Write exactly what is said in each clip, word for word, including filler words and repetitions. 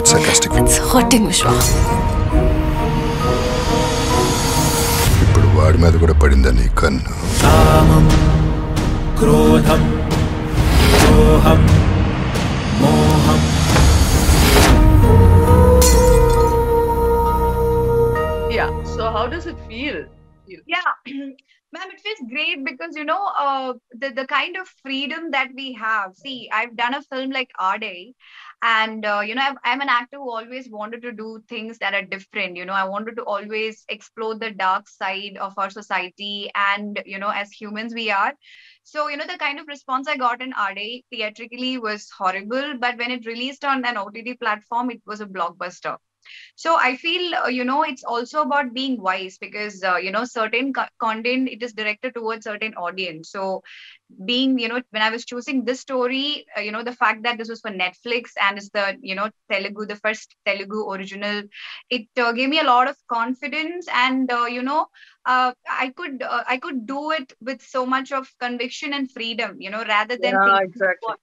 get sarcastic. It's hurting, Vishwa. ఇప్పుడు వాడి మీద కూడా పడిందని కన్ను. కామం క్రోధం మోహం మోహం Yeah, so how does it feel? Yeah. Ma'am, it feels great because, you know, uh, the, the kind of freedom that we have. See, I've done a film like R-Day and, uh, you know, I've, I'm an actor who always wanted to do things that are different. You know, I wanted to always explore the dark side of our society and, you know, as humans we are. So, you know, the kind of response I got in R-Day theatrically was horrible. But when it released on an O T T platform, it was a blockbuster. So I feel, uh, you know, it's also about being wise because, uh, you know, certain co content, it is directed towards certain audience. So being, you know, when I was choosing this story, uh, you know, the fact that this was for Netflix and it's the, you know, Telugu, the first Telugu original, it uh, gave me a lot of confidence and, uh, you know, uh, I could uh, I could do it with so much of conviction and freedom, you know, rather than yeah, thinking exactly. what,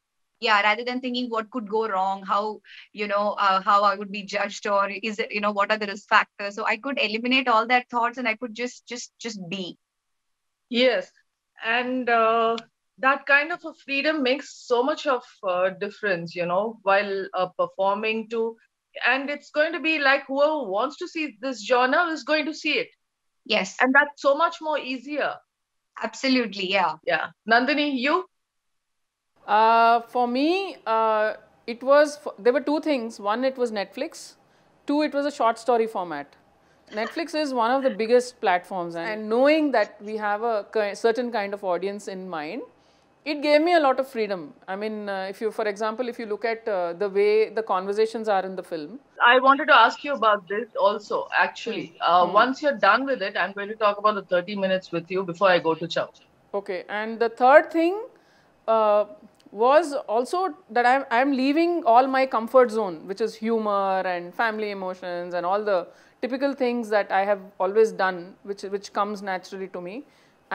Yeah, rather than thinking what could go wrong, how, you know, uh, how I would be judged or is it, you know, what are the risk factors? So I could eliminate all that thoughts and I could just, just, just be. Yes. And uh, that kind of a freedom makes so much of uh, difference, you know, while uh, performing too. And it's going to be like whoever wants to see this genre is going to see it. Yes. And that's so much more easier. Absolutely. Yeah. Yeah. Nandini, you? Uh, for me, uh, it was, there were two things. One, it was Netflix. Two, it was a short story format. Netflix is one of the biggest platforms and knowing that we have a certain kind of audience in mind, it gave me a lot of freedom. I mean, uh, if you, for example, if you look at uh, the way the conversations are in the film. I wanted to ask you about this also, actually. Uh, mm-hmm. Once you're done with it, I'm going to talk about the thirty minutes with you before I go to Chao. Okay. And the third thing, uh, was also that I'm, I'm leaving all my comfort zone, which is humor and family emotions and all the typical things that I have always done, which, which comes naturally to me.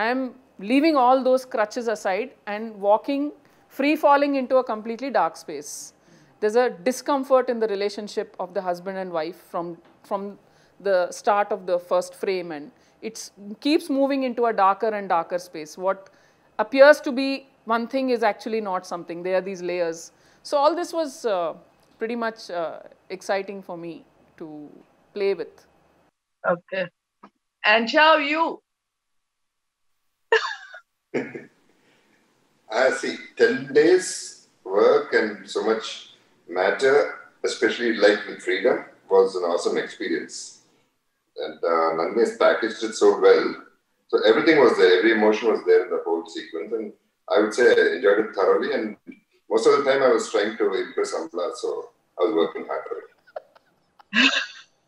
I'm leaving all those crutches aside and walking, free falling into a completely dark space. There's a discomfort in the relationship of the husband and wife from, from the start of the first frame, and it keeps moving into a darker and darker space. What appears to be one thing is actually not something. There are these layers. So all this was uh, pretty much uh, exciting for me to play with. Okay. And Chao, you? I see. ten days work and so much matter, especially life with freedom, was an awesome experience. And uh, Nandini packaged it so well. So everything was there. Every emotion was there in the whole sequence. And I would say I enjoyed it thoroughly, and most of the time I was trying to impress Amala, so I was working hard for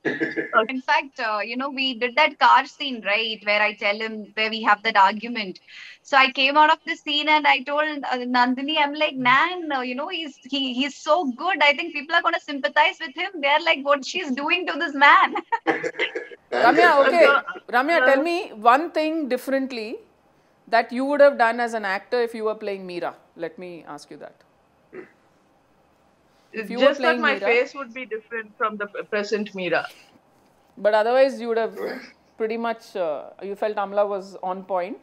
it. In fact, uh, you know, we did that car scene, right, where I tell him, where we have that argument. So I came out of the scene and I told uh, Nandini, I'm like, Nan, you know, he's, he, he's so good. I think people are going to sympathize with him. They're like, what she's doing to this man. Ramya, okay. Ramya, tell me one thing differently that you would have done as an actor if you were playing Meera? Let me ask you that. If you Just were playing that my Meera, face would be different from the present Meera. But otherwise you would have pretty much, uh, you felt Amala was on point?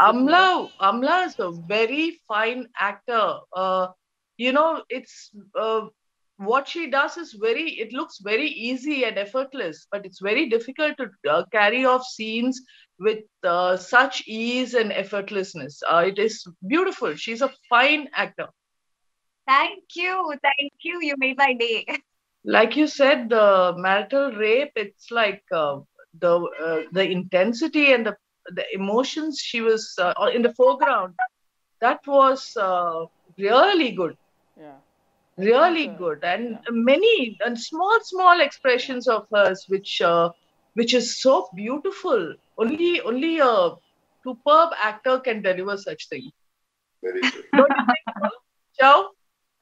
Amala, Amala is a very fine actor. Uh, you know, it's, uh, what she does is very, it looks very easy and effortless, but it's very difficult to uh, carry off scenes with uh, such ease and effortlessness. Uh, it is beautiful. She's a fine actor. Thank you. Thank you. You made my day. Like you said, the marital rape, it's like uh, the uh, the intensity and the, the emotions she was uh, in the foreground. That was uh, really good. Yeah. Really yeah. good. And yeah. many and small, small expressions of hers, which uh, which is so beautiful. Only, only a superb actor can deliver such things. Very good. Don't you think so? Chao?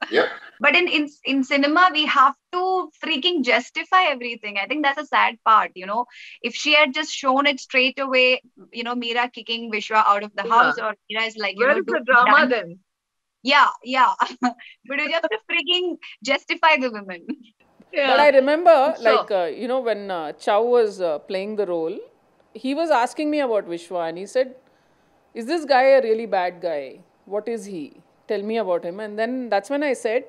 Yeah. But in, in, in cinema, we have to freaking justify everything. I think that's a sad part, you know. If she had just shown it straight away, you know, Meera kicking Vishwa out of the yeah. house, or Meera is like, you Where know, is the drama dance. then? Yeah, yeah. But you have to freaking justify the women. Yeah. But I remember, sure. like, uh, you know, when uh, Chao was uh, playing the role, he was asking me about Vishwa and he said, is this guy a really bad guy? What is he? Tell me about him. And then that's when I said,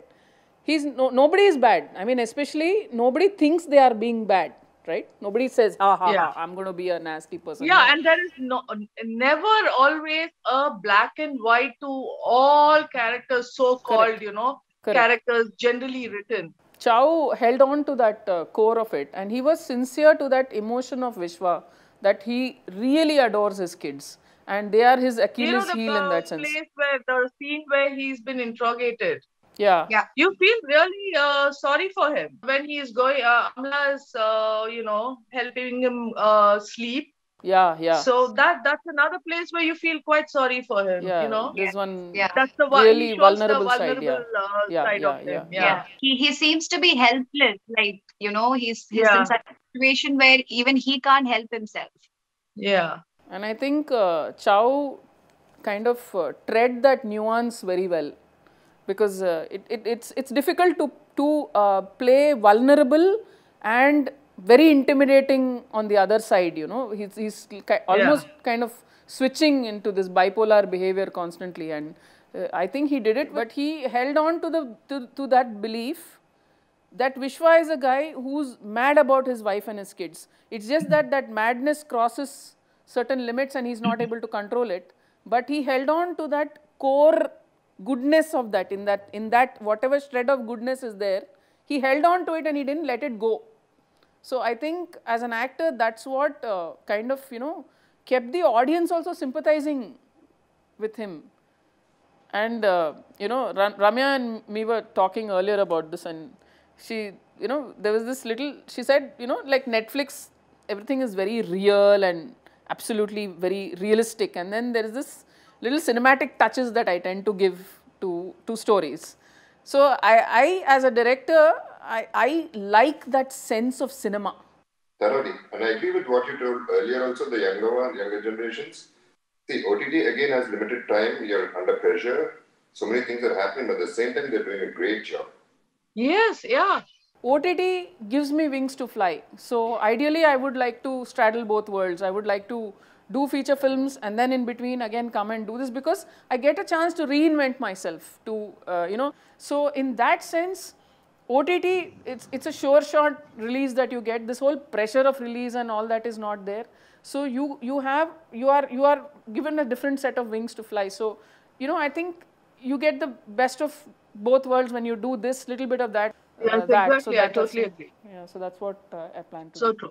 he's no, nobody is bad. I mean, especially nobody thinks they are being bad. Right? Nobody says, ha, ha, yeah. ha, I'm going to be a nasty person. Yeah, and there is no, never always a black and white to all characters, so-called, you know, Correct. characters generally written. Chao held on to that uh, core of it, and he was sincere to that emotion of Vishwa, that he really adores his kids and they are his Achilles heel, you know, in that sense. Place where, the scene where he's been interrogated. Yeah. Yeah. You feel really uh, sorry for him when he is going. Uh, Amala is, uh, you know, helping him uh, sleep. Yeah, yeah. So that that's another place where you feel quite sorry for him. Yeah, you know. This yeah. one. Yeah. That's the one. Really he vulnerable, the vulnerable side. Yeah. Uh, yeah, side yeah, of yeah, him. Yeah. yeah. He he seems to be helpless. Like you know, he's he's yeah. in such a situation where even he can't help himself. Yeah. And I think uh, Chao kind of uh, tread that nuance very well. Because uh, it, it, it's, it's difficult to, to uh, play vulnerable and very intimidating on the other side, you know. He's, he's ki almost yeah. kind of switching into this bipolar behavior constantly, and uh, I think he did it, but he held on to, the, to, to that belief that Vishwa is a guy who's mad about his wife and his kids. It's just that that madness crosses certain limits and he's not able to control it, but he held on to that core goodness of that, in that, in that whatever shred of goodness is there, he held on to it and he didn't let it go. So I think as an actor, that's what uh, kind of, you know, kept the audience also sympathizing with him. And, uh, you know, Ram Ramya and me were talking earlier about this, and she, you know, there was this little, she said, you know, like Netflix, everything is very real and absolutely very realistic. And then there is this little cinematic touches that I tend to give to, to stories. So I, I as a director, I, I like that sense of cinema. Thoroughly. And I agree with what you told earlier also, the younger one, younger generations. See, O T T again has limited time, you're under pressure, so many things are happening, but at the same time they're doing a great job. Yes, yeah. O T T gives me wings to fly. So ideally I would like to straddle both worlds. I would like to do feature films and then in between again come and do this, because I get a chance to reinvent myself to, uh, you know. So in that sense, O T T, it's, it's a sure shot release that you get. This whole pressure of release and all that is not there. So you, you have, you are, you are given a different set of wings to fly. So, you know, I think you get the best of both worlds when you do this little bit of that. Yes, uh, that. Exactly. So that I totally also, agree. Yeah, so that's what uh, I plan to so do. So true.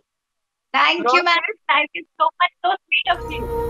Thank you, ma'am. Thank you so much. So sweet of you.